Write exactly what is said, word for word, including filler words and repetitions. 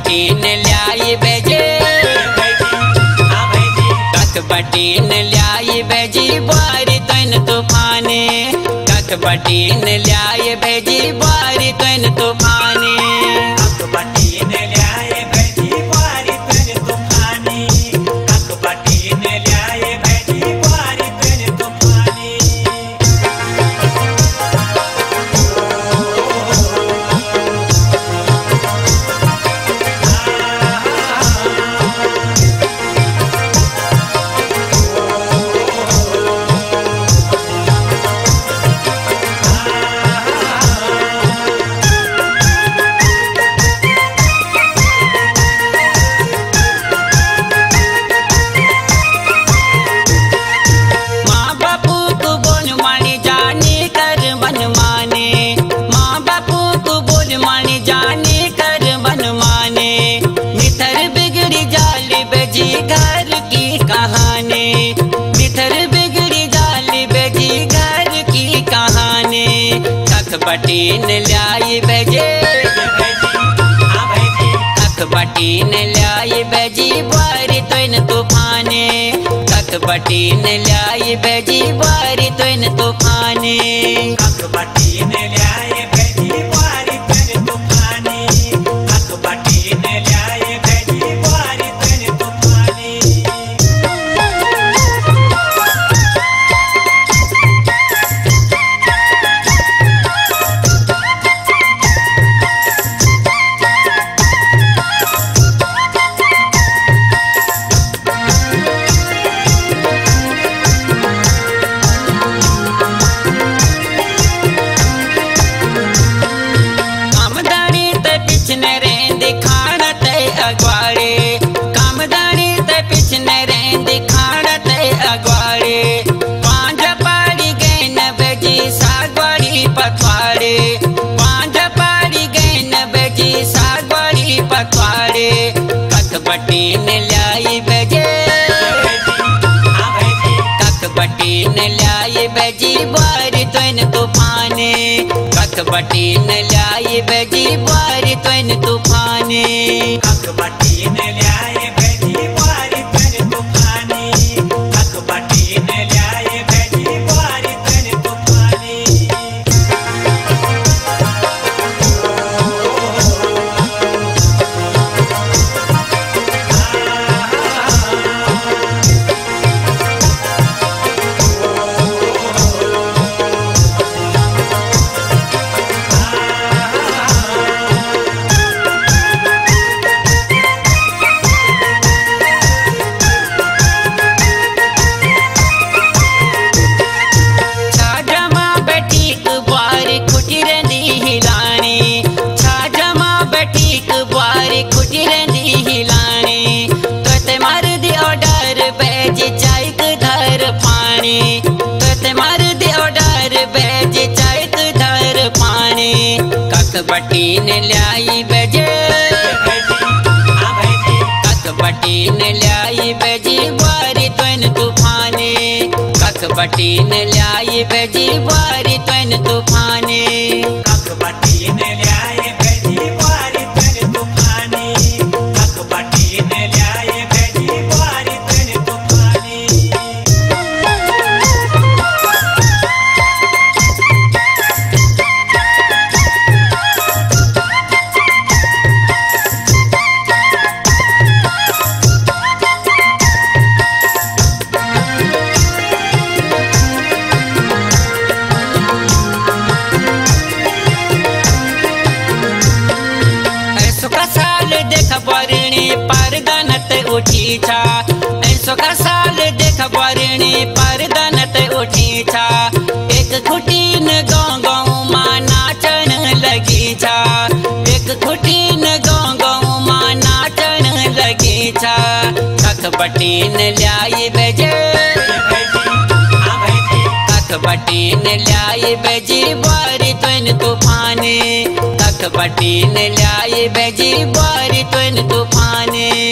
बटीन ल्याई बेजे कख बटीन ल्याई बेजी बारी तन तूफाने कख बटीन ल्याई बेजी बारी तन तूफाने कख बटीन ल्याई बेजी बारी तन तूफाने कख बटीन ल्याई बेजी बारी तन तूफाने बटीन ल्याई बेजे कख बटीन ल्याई बेजी बारी तोइन तूफाने कख बटीन ल्याई बेजी बारी तोइन तूफाने कख बटीन ल्याई बेजी बारी तोइन तूफाने कख बटीन ल्याई बेजी बारी तोइन तूफाने कख बटीन ल्याई बेजे कख बटीन ल्याई बेजी बारी तोइन तूफाने कख बटीन ल्याई बेजी बारी तोइन तूफाने कख बटीन ल्याई बेजी बारी तोइन तूफाने कख बटीन ल्याई बेजी बारी तोइन तूफाने कख बटीन ल्याई बेजे कख बटीन ल्याई बेजी बारी तोइन तूफाने कख बटीन ल्याई बेजी बारी तोइन तूफाने कख बटीन ल्याई बेजी बारी तोइन तूफाने कख बटीन ल्याई बेजी बारी तोइन तूफाने ऐसो का साल देख बरणी पर दनत उठी छा एक खुटीन गाँव गाँव माँ नाचन लगी छा एक खुटीन गाँव गाँव माँ नाचन लगी छा कख बटीन ल्याई बेजे कख बटीन ल्याई बेजी बारी तोइन तूफाने कख बटीन ल्याई बेजी बारी तोइन तूफाने